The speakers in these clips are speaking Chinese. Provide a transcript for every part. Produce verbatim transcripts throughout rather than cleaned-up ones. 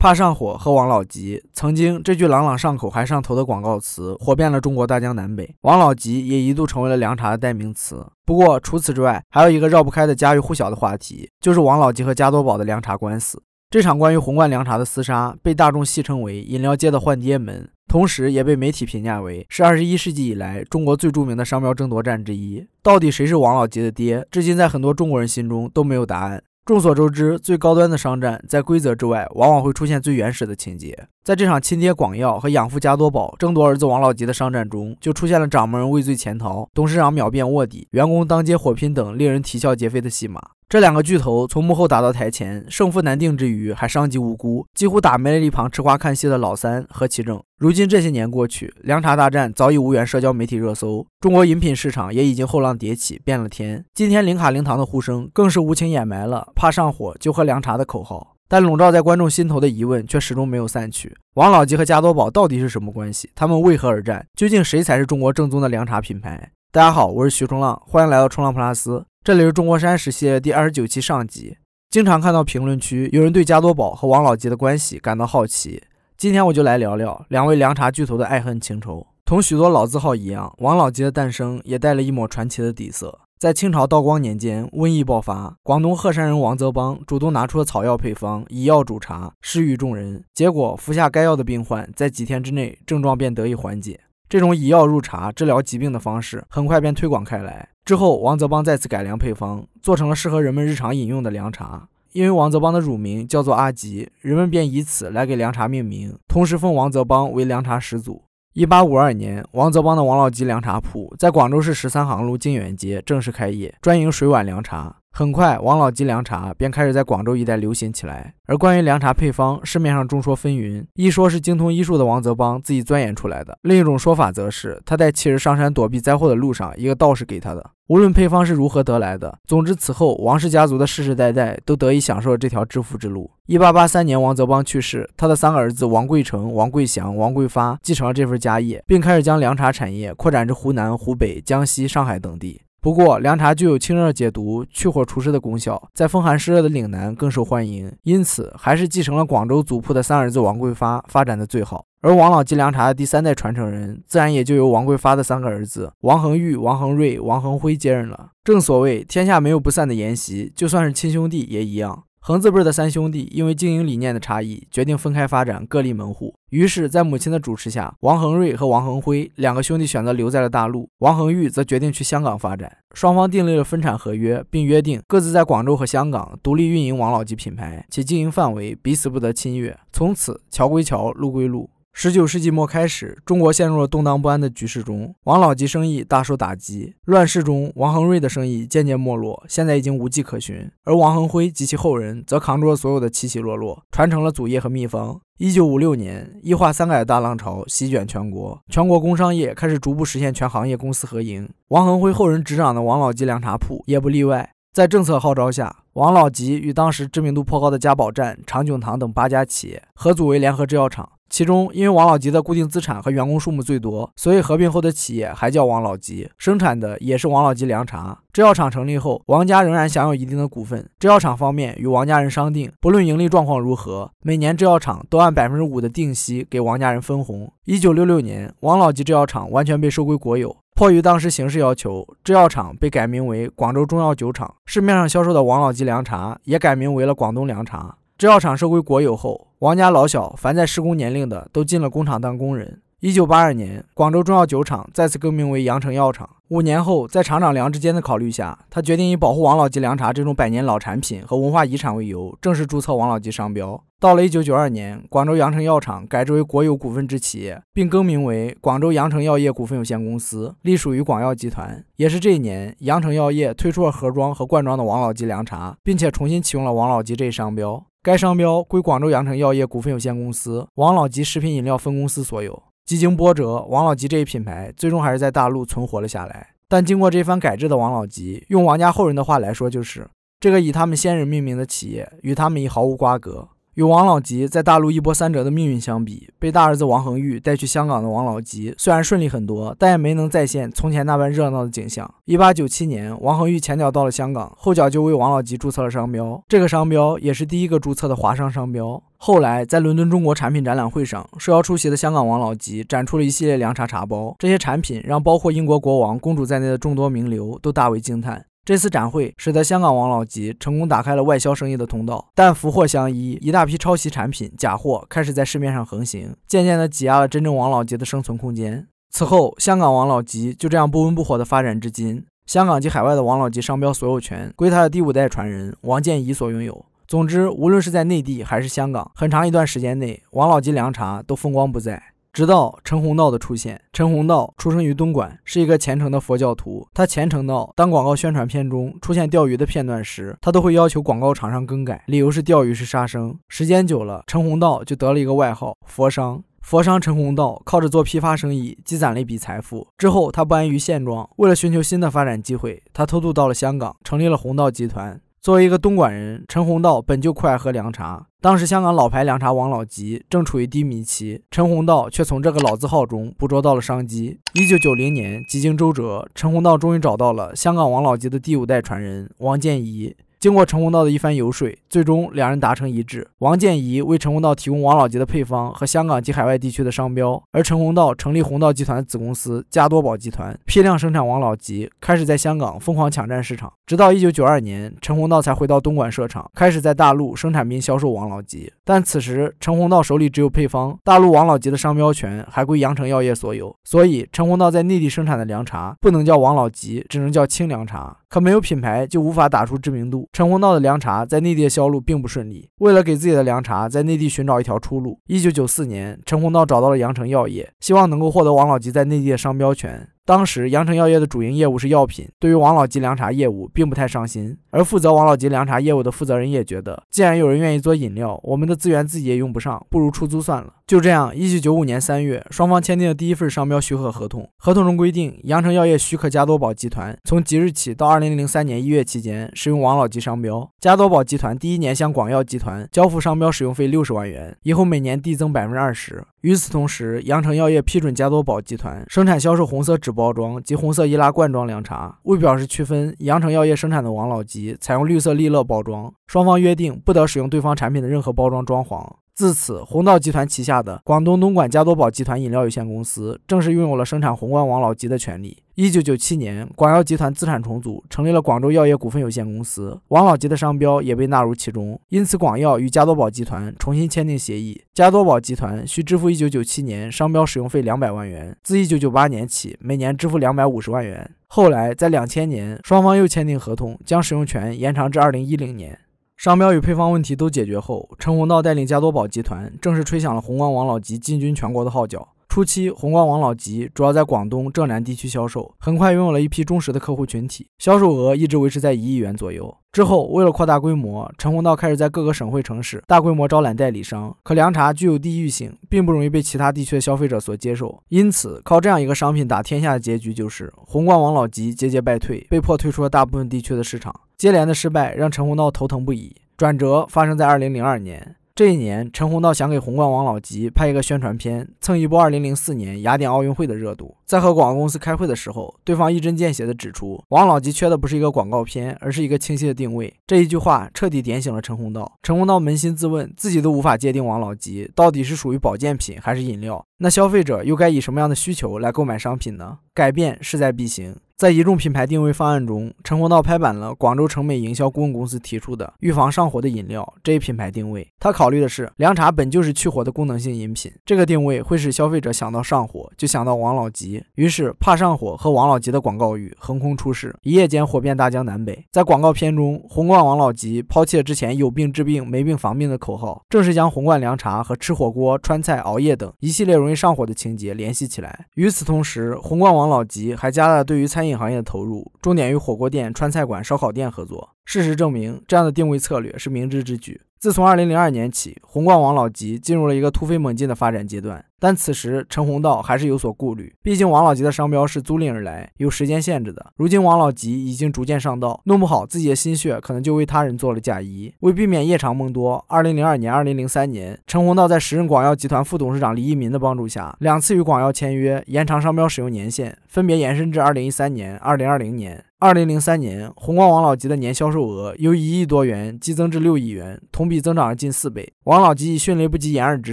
怕上火喝王老吉，曾经这句朗朗上口还上头的广告词火遍了中国大江南北，王老吉也一度成为了凉茶的代名词。不过除此之外，还有一个绕不开的家喻户晓的话题，就是王老吉和加多宝的凉茶官司。这场关于红罐凉茶的厮杀被大众戏称为饮料界的换爹门，同时也被媒体评价为是二十一世纪以来中国最著名的商标争夺战之一。到底谁是王老吉的爹，至今在很多中国人心中都没有答案。众所周知，最高端的商战在规则之外往往会出现最原始的情节。在这场亲爹广药和养父加多宝争夺儿子王老吉的商战中，就出现了掌门人畏罪潜逃、董事长秒变卧底、员工当街火拼等令人啼笑皆非的戏码。这两个巨头从幕后打到台前，胜负难定之余还伤及无辜，几乎打没了一旁吃瓜看戏的老三和其正。如今这些年过去，凉茶大战早已无缘社交媒体热搜，中国饮品市场也已经后浪迭起，变了天。今天零卡零糖的呼声更是无情掩埋了怕上火就喝凉茶的口号，但笼罩在观众心头的疑问却始终没有散去。王老吉和加多宝到底是什么关系？他们为何而战？究竟谁才是中国正宗的凉茶品牌？大家好，我是徐冲浪，欢迎来到冲浪普拉斯，这里是中国山史系列第二十九期上集。经常看到评论区有人对加多宝和王老吉的关系感到好奇，今天我就来聊聊两位凉茶巨头的爱恨情仇。同许多老字号一样，王老吉的诞生也带了一抹传奇的底色。在清朝道光年间，瘟疫爆发，广东鹤山人王则邦主动拿出了草药配方，以药煮茶施与众人，结果服下该药的病患在几天之内症状便得以缓解。这种以药入茶治疗疾病的方式很快便推广开来，之后王则邦再次改良配方，做成了适合人们日常饮用的凉茶。因为王则邦的乳名叫做阿吉，人们便以此来给凉茶命名，同时奉王则邦为凉茶始祖。一八五二年，王则邦的王老吉凉茶铺在广州市十三行路金源街正式开业，专营水碗凉茶。很快，王老吉凉茶便开始在广州一带流行起来。而关于凉茶配方，市面上众说纷纭，一说是精通医术的王则邦自己钻研出来的，另一种说法则是他在妻儿上山躲避灾祸的路上，一个道士给他的。无论配方是如何得来的，总之此后王氏家族的世世代代都得以享受这条致富之路。一八八三年，王则邦去世，他的三个儿子王贵成、王贵祥、王贵发继承了这份家业，并开始将凉茶产业扩展至湖南、湖北、江西、上海等地。不过凉茶具有清热解毒、去火除湿的功效，在风寒湿热的岭南更受欢迎，因此还是继承了广州族谱的三儿子王贵发发展的最好。而王老吉凉茶的第三代传承人自然也就由王贵发的三个儿子王恒玉、王恒瑞、王恒辉接任了。正所谓天下没有不散的筵席，就算是亲兄弟也一样。恒字辈的三兄弟因为经营理念的差异，决定分开发展，各立门户。于是在母亲的主持下，王恒瑞和王恒辉两个兄弟选择留在了大陆，王恒玉则决定去香港发展。双方订立了分产合约，并约定各自在广州和香港独立运营王老吉品牌，其经营范围彼此不得侵越。从此桥归桥，路归路。十九世纪末开始，中国陷入了动荡不安的局势中，王老吉生意大受打击。乱世中，王恒瑞的生意渐渐没落，现在已经无迹可寻，而王恒辉及其后人则扛住了所有的起起落落，传承了祖业和秘方。一九五六年，一化三改的大浪潮席卷全国，全国工商业开始逐步实现全行业公私合营，王恒辉后人执掌的王老吉凉茶铺也不例外。在政策号召下，王老吉与当时知名度颇高的嘉宝站、长窘堂等八家企业合组为联合制药厂。其中因为王老吉的固定资产和员工数目最多，所以合并后的企业还叫王老吉，生产的也是王老吉凉茶。制药厂成立后，王家仍然享有一定的股份，制药厂方面与王家人商定，不论盈利状况如何，每年制药厂都按 百分之五 的定息给王家人分红。一九六六年，王老吉制药厂完全被收归国有，迫于当时形势要求，制药厂被改名为广州中药酒厂，市面上销售的王老吉凉茶也改名为了广东凉茶。制药厂收归国有后，王家老小凡在施工年龄的都进了工厂当工人。一九八二年，广州中药酒厂再次更名为阳城药厂。五年后，在厂长梁志坚的考虑下，他决定以保护王老吉凉茶这种百年老产品和文化遗产为由，正式注册王老吉商标。到了一九九二年，广州阳城药厂改制为国有股份制企业，并更名为广州阳城药业股份有限公司，隶属于广药集团。也是这一年，阳城药业推出了盒装和罐装的王老吉凉茶，并且重新启用了王老吉这一商标。该商标归广州阳城药业股份有限公司、王老吉食品饮料分公司所有。几经波折，王老吉这一品牌最终还是在大陆存活了下来。但经过这番改制的王老吉，用王家后人的话来说，就是这个以他们先人命名的企业与他们已毫无瓜葛。与王老吉在大陆一波三折的命运相比，被大儿子王恒玉带去香港的王老吉虽然顺利很多，但也没能再现从前那般热闹的景象。一八九七年，王恒玉前脚到了香港，后脚就为王老吉注册了商标，这个商标也是第一个注册的华商商标。后来，在伦敦中国产品展览会上，受邀出席的香港王老吉展出了一系列凉茶茶包，这些产品让包括英国国王、公主在内的众多名流都大为惊叹。这次展会使得香港王老吉成功打开了外销生意的通道，但福祸相依，一大批抄袭产品、假货开始在市面上横行，渐渐地挤压了真正王老吉的生存空间。此后，香港王老吉就这样不温不火地发展至今。香港及海外的王老吉商标所有权归他的第五代传人王健仪所拥有。总之，无论是在内地还是香港，很长一段时间内，王老吉凉茶都风光不再。直到陈洪道的出现。陈洪道出生于东莞，是一个虔诚的佛教徒。他虔诚到，当广告宣传片中出现钓鱼的片段时，他都会要求广告厂商更改，理由是钓鱼是杀生。时间久了，陈洪道就得了一个外号——佛商。佛商陈洪道靠着做批发生意积攒了一笔财富，之后他不安于现状，为了寻求新的发展机会，他偷渡到了香港，成立了洪道集团。作为一个东莞人，陈洪道本就酷爱喝凉茶。当时香港老牌凉茶王老吉正处于低迷期，陈洪道却从这个老字号中捕捉到了商机。一九九零年，几经周折，陈洪道终于找到了香港王老吉的第五代传人王健仪。经过陈洪道的一番游说，最终两人达成一致。王健仪为陈洪道提供王老吉的配方和香港及海外地区的商标，而陈洪道成立洪道集团的子公司加多宝集团，批量生产王老吉，开始在香港疯狂抢占市场。直到一九九二年，陈洪道才回到东莞设厂，开始在大陆生产并销售王老吉。但此时陈洪道手里只有配方，大陆王老吉的商标权还归羊城药业所有，所以陈洪道在内地生产的凉茶不能叫王老吉，只能叫清凉茶。可没有品牌就无法打出知名度，陈洪道的凉茶在内地的销路并不顺利。为了给自己的凉茶在内地寻找一条出路，一九九四年，陈洪道找到了羊城药业，希望能够获得王老吉在内地的商标权。当时羊城药业的主营业务是药品，对于王老吉凉茶业务并不太上心，而负责王老吉凉茶业务的负责人也觉得，既然有人愿意做饮料，我们的资源自己也用不上，不如出租算了。就这样，一九九五年三月，双方签订了第一份商标许可合同。合同中规定，羊城药业许可加多宝集团从即日起到二零零三年一月期间使用王老吉商标。加多宝集团第一年向广药集团交付商标使用费六十万元，以后每年递增 百分之二十。 与此同时，羊城药业批准加多宝集团生产销售红色纸包装及红色易拉罐装凉茶。为表示区分，羊城药业生产的王老吉采用绿色利乐包装，双方约定不得使用对方产品的任何包装装潢。自此，洪道集团旗下的广东东莞加多宝集团饮料有限公司正式拥有了生产宏观王老吉的权利。一九九七年，广药集团资产重组，成立了广州药业股份有限公司，王老吉的商标也被纳入其中。因此，广药与加多宝集团重新签订协议，加多宝集团需支付一九九七年商标使用费两百万元，自一九九八年起每年支付两百五十万元。后来，在两千年，双方又签订合同，将使用权延长至二零一零年。商标与配方问题都解决后，陈洪道带领加多宝集团正式吹响了宏观王老吉进军全国的号角。初期，宏观王老吉主要在广东、正南地区销售，很快拥有了一批忠实的客户群体，销售额一直维持在一亿元左右。之后，为了扩大规模，陈洪道开始在各个省会城市大规模招揽代理商。可凉茶具有地域性，并不容易被其他地区的消费者所接受，因此靠这样一个商品打天下的结局就是宏观王老吉节节败退，被迫退出了大部分地区的市场。接连的失败让陈洪道头疼不已。转折发生在二零零二年，这一年陈洪道想给宏观王老吉拍一个宣传片，蹭一波二零零四年雅典奥运会的热度。在和广告公司开会的时候，对方一针见血地指出，王老吉缺的不是一个广告片，而是一个清晰的定位。这一句话彻底点醒了陈洪道。陈洪道扪心自问，自己都无法界定王老吉到底是属于保健品还是饮料，那消费者又该以什么样的需求来购买商品呢？改变势在必行。在一众品牌定位方案中，陈洪道拍板了广州成美营销顾问公司提出的预防上火的饮料这一品牌定位。他考虑的是，凉茶本就是去火的功能性饮品，这个定位会使消费者想到上火就想到王老吉，于是怕上火和王老吉的广告语横空出世，一夜间火遍大江南北。在广告片中，宏观王老吉抛弃了之前有病治病没病防病的口号，正是将宏观凉茶和吃火锅、川菜、熬夜等一系列容易上火的情节联系起来。与此同时，宏观王老吉还加大对于餐饮行业的投入，重点与火锅店、川菜馆、烧烤店合作。事实证明，这样的定位策略是明智之举。自从二零零二年起，红冠王老吉进入了一个突飞猛进的发展阶段，但此时陈宏道还是有所顾虑，毕竟王老吉的商标是租赁而来，有时间限制的。如今王老吉已经逐渐上道，弄不好自己的心血可能就为他人做了嫁衣。为避免夜长梦多，二零零二年、二零零三年，陈宏道在时任广药集团副董事长李一民的帮助下，两次与广药签约，延长商标使用年限，分别延伸至二零一三年、二零二零年。二零零三年，红冠王老吉的年销售额由一亿多元激增至六亿元，同比增长了近四倍。王老吉以迅雷不及掩耳之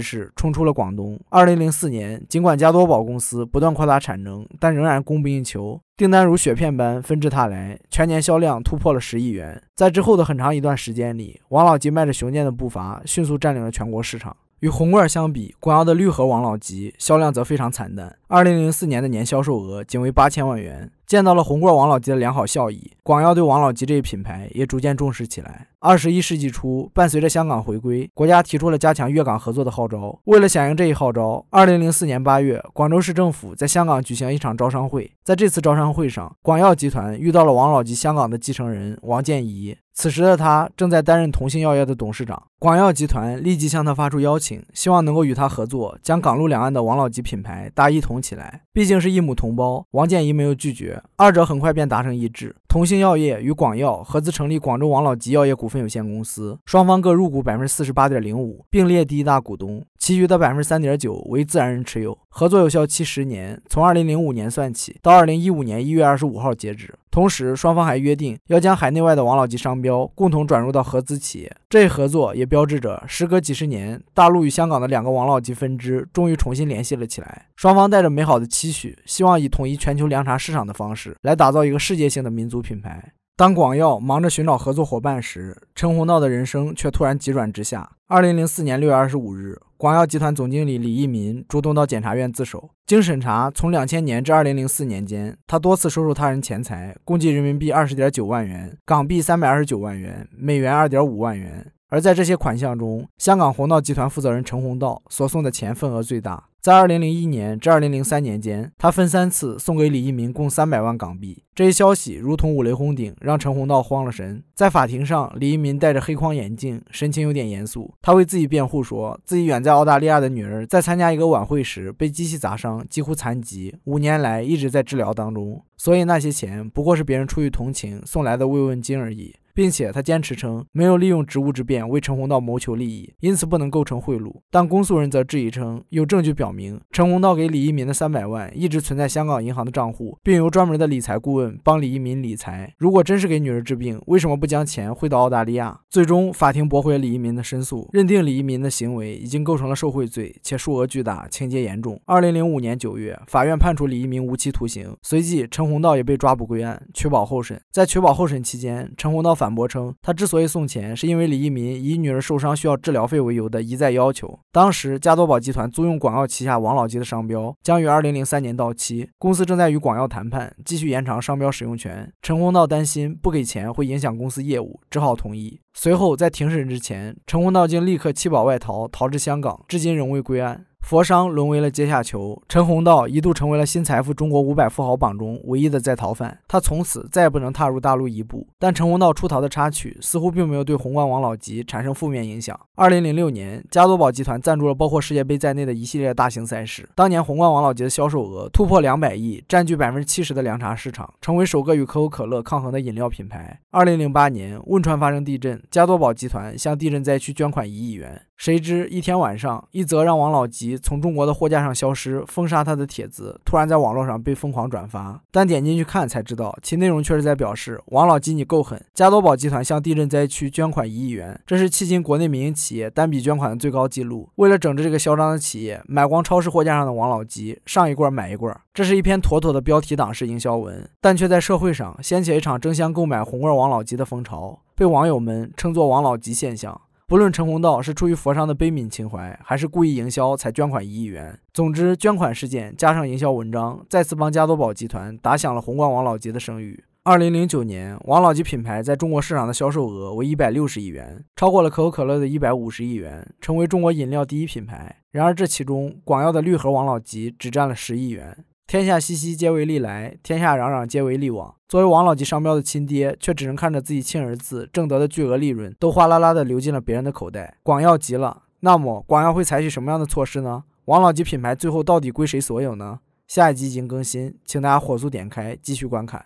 势冲出了广东。二零零四年，尽管加多宝公司不断扩大产能，但仍然供不应求，订单如雪片般纷至沓来，全年销量突破了十亿元。在之后的很长一段时间里，王老吉迈着雄健的步伐，迅速占领了全国市场。与红冠相比，广药的绿盒王老吉销量则非常惨淡，二零零四年的年销售额仅为八千万元。见到了红冠王老吉的良好效益，广药对王老吉这一品牌也逐渐重视起来。二十一世纪初，伴随着香港回归，国家提出了加强粤港合作的号召。为了响应这一号召，二零零四年八月，广州市政府在香港举行一场招商会。在这次招商会上，广药集团遇到了王老吉香港的继承人王健仪，此时的他正在担任同心药业的董事长。广药集团立即向他发出邀请，希望能够与他合作，将港陆两岸的王老吉品牌大一统起来。毕竟是一母同胞，王健仪没有拒绝，二者很快便达成一致。同心药业与广药合资成立广州王老吉药业股份有限公司，双方各入股 百分之四十八点零五， 并列第一大股东，其余的 百分之三点九 为自然人持有。合作有效期十年，从二零零五年算起，到二零一五年一月二十五号截止。同时，双方还约定要将海内外的王老吉商标共同转入到合资企业。这一合作也标志着时隔几十年，大陆与香港的两个王老吉分支终于重新联系了起来。双方带着美好的期许，希望以统一全球凉茶市场的方式来打造一个世界性的民族品牌。当广药忙着寻找合作伙伴时，陈宏道的人生却突然急转直下。二零零四年六月二十五日，广药集团总经理李一民主动到检察院自首。经审查，从两千年至二零零四年间，他多次收受他人钱财，共计人民币 二十点九万元，港币三百二十九万元，美元 二点五万元。而在这些款项中，香港红道集团负责人陈宏道所送的钱份额最大。在二零零一年至二零零三年间，他分三次送给李一民共三百万港币。这一消息如同五雷轰顶，让陈宏道慌了神。在法庭上，李一民戴着黑框眼镜，神情有点严肃。他为自己辩护说，自己远在澳大利亚的女儿在参加一个晚会时被机器砸伤，几乎残疾，五年来一直在治疗当中，所以那些钱不过是别人出于同情送来的慰问金而已。并且他坚持称没有利用职务之便为陈宏道谋求利益，因此不能构成贿赂。但公诉人则质疑称，有证据表明陈宏道给李一民的三百万一直存在香港银行的账户，并由专门的理财顾问帮李一民理财。如果真是给女儿治病，为什么不将钱汇到澳大利亚？最终，法庭驳回李一民的申诉，认定李一民的行为已经构成了受贿罪，且数额巨大，情节严重。二零零五年九月，法院判处李一民无期徒刑。随即，陈宏道也被抓捕归案，取保候审。在取保候审期间，陈宏道反。反驳称，他之所以送钱，是因为李一民以女儿受伤需要治疗费为由的一再要求。当时，加多宝集团租用广药旗下王老吉的商标将于二零零三年到期，公司正在与广药谈判，继续延长商标使用权。陈宏道担心不给钱会影响公司业务，只好同意。随后，在庭审之前，陈宏道竟立刻弃保外逃，逃至香港，至今仍未归案。佛商沦为了阶下囚，陈宏道一度成为了新财富中国五百富豪榜中唯一的在逃犯，他从此再也不能踏入大陆一步。但陈宏道出逃的插曲似乎并没有对红冠王老吉产生负面影响。二零零六年，加多宝集团赞助了包括世界杯在内的一系列大型赛事。当年红冠王老吉的销售额突破两百亿，占据百分之七十的凉茶市场，成为首个与可口可乐抗衡的饮料品牌。二零零八年，汶川发生地震，加多宝集团向地震灾区捐款一亿元。谁知一天晚上，一则让王老吉从中国的货架上消失、封杀他的帖子突然在网络上被疯狂转发，但点进去看才知道，其内容却是在表示王老吉你够狠，加多宝集团向地震灾区捐款一亿元，这是迄今国内民营企业单笔捐款的最高纪录。为了整治这个嚣张的企业，买光超市货架上的王老吉，上一棍买一棍。这是一篇妥妥的标题党式营销文，但却在社会上掀起一场争相购买红罐王老吉的风潮，被网友们称作王老吉现象。不论陈宏道是出于佛商的悲悯情怀，还是故意营销才捐款一亿元，总之捐款事件加上营销文章，再次帮加多宝集团打响了红冠王老吉的声誉。二零零九年，王老吉品牌在中国市场的销售额为一百六十亿元，超过了可口可乐的一百五十亿元，成为中国饮料第一品牌。然而，这其中广药的绿盒王老吉只占了十亿元。天下熙熙皆为利来，天下攘攘皆为利往。作为王老吉商标的亲爹，却只能看着自己亲儿子挣得的巨额利润都哗啦啦的流进了别人的口袋。广药急了，那么广药会采取什么样的措施呢？王老吉品牌最后到底归谁所有呢？下一集已经更新，请大家火速点开继续观看。